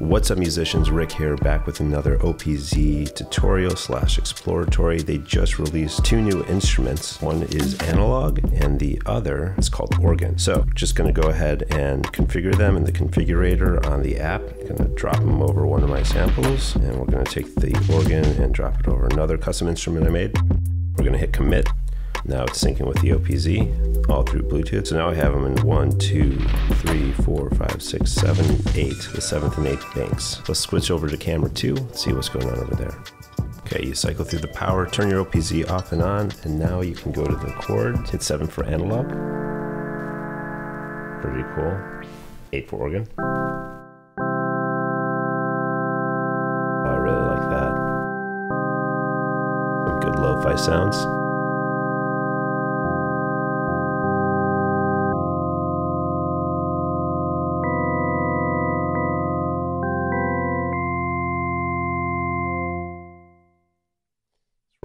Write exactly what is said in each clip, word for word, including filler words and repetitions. What's up, musicians? Rick here, back with another O P Z tutorial slash exploratory. They just released two new instruments. One is Analog and the other is called Organ. So just gonna go ahead and configure them in the configurator on the app. I'm gonna drop them over one of my samples, and we're gonna take the organ and drop it over another custom instrument I made. We're gonna hit commit. Now it's syncing with the O P Z all through Bluetooth. So now I have them in one, two, three, four, five, six, seven, eight, the seventh and eighth banks. Let's switch over to camera two, see what's going on over there. Okay, you cycle through the power, turn your O P Z off and on, and now you can go to the chord, hit seven for analog. Pretty cool. Eight for organ. I really like that. Some good lo-fi sounds.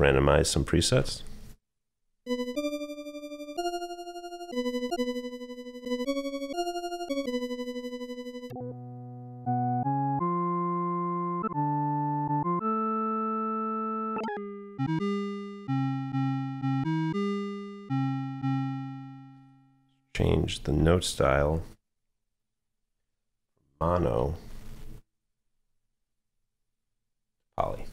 Randomize some presets. Change the note style, mono, poly.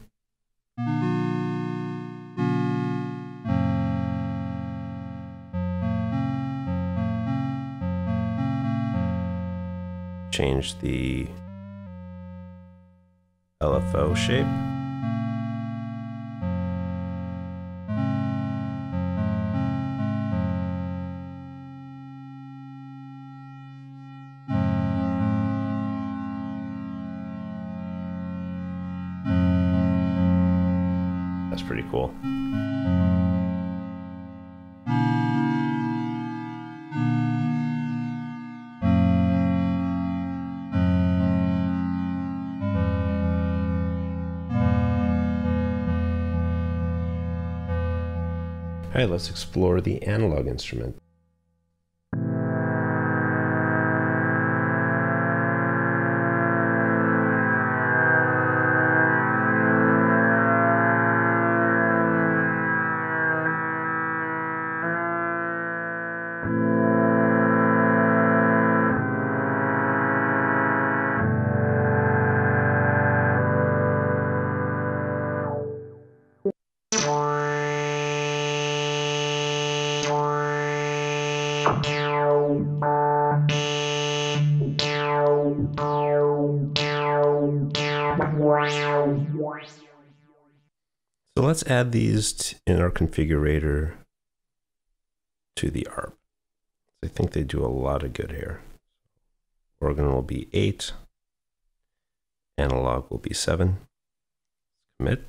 Change the L F O shape. That's pretty cool. All right, let's explore the analog instrument. So let's add these in our configurator to the A R P. I think they do a lot of good here. Organ will be eight, analog will be seven. Commit.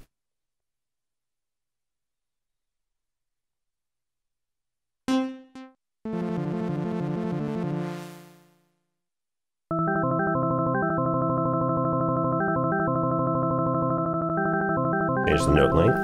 Change the note length.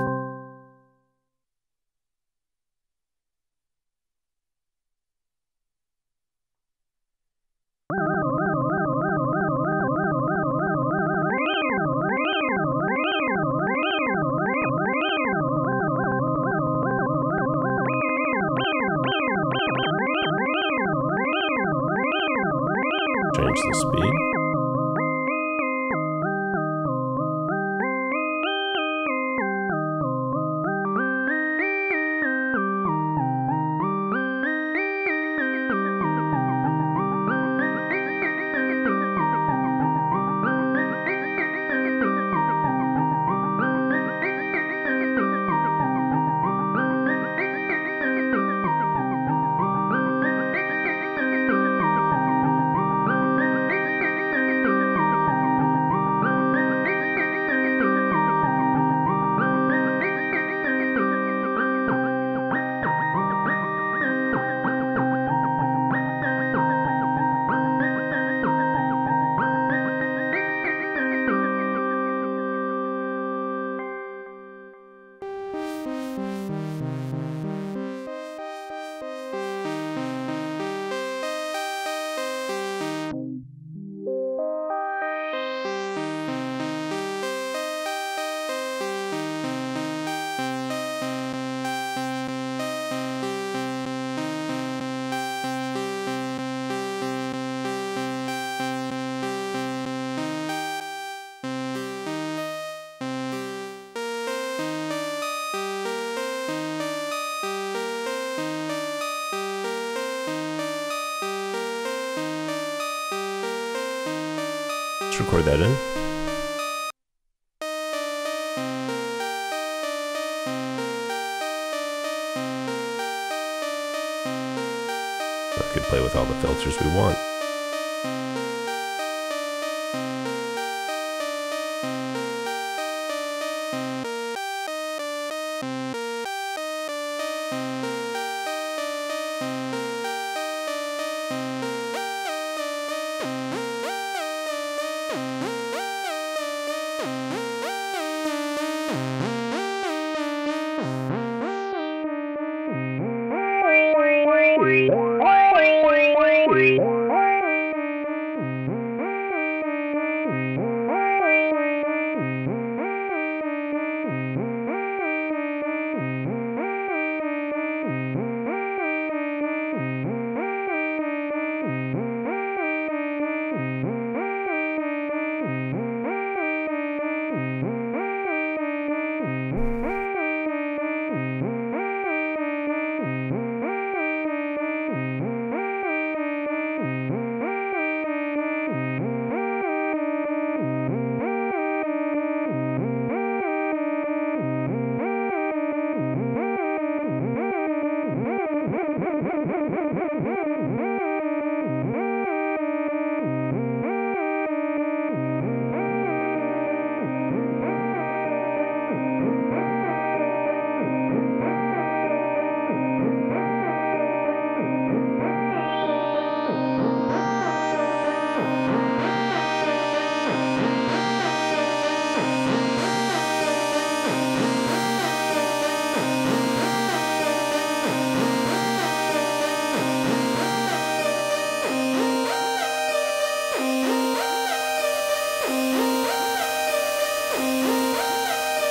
Change the speed. Let's record that in. I could play with all the filters we want.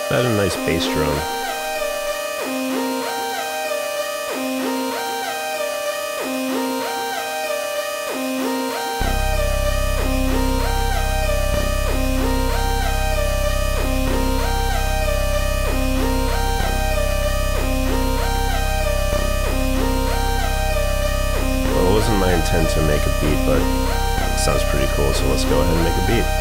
Add a nice bass drum. Well, it wasn't my intent to make a beat, but it sounds pretty cool, so let's go ahead and make a beat.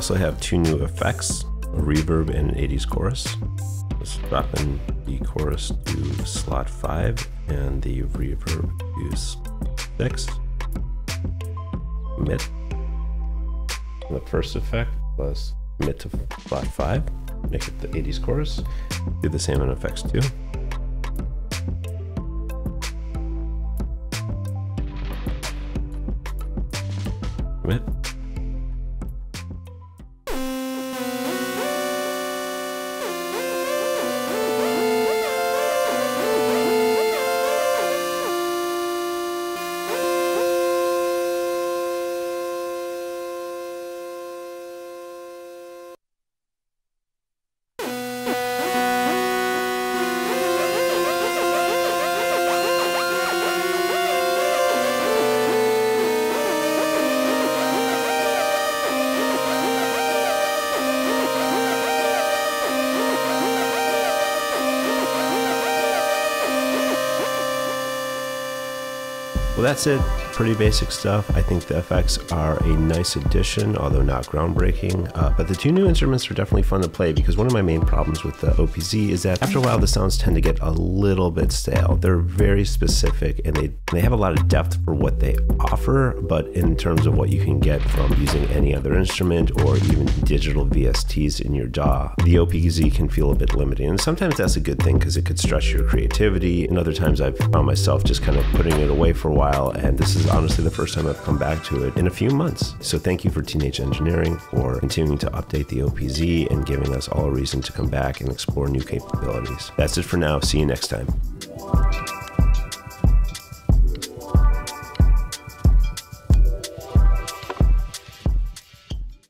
also have two new effects, a reverb and an eighties chorus. Let's drop in the chorus to slot five and the reverb to six. Commit. And the first effect plus commit to slot five. Make it the eighties chorus. Do the same on effects two. Commit. Well, that's it. Pretty basic stuff. I think the effects are a nice addition, although not groundbreaking. Uh, but the two new instruments are definitely fun to play, because one of my main problems with the O P Z is that after a while the sounds tend to get a little bit stale. They're very specific and they, they have a lot of depth for what they offer, but in terms of what you can get from using any other instrument or even digital V S Ts in your D A W, the O P Z can feel a bit limiting. And sometimes that's a good thing because it could stretch your creativity, and other times I've found myself just kind of putting it away for a while, and this is honestly the first time I've come back to it in a few months. So thank you for Teenage Engineering for continuing to update the O P Z and giving us all a reason to come back and explore new capabilities. That's it for now. See you next time.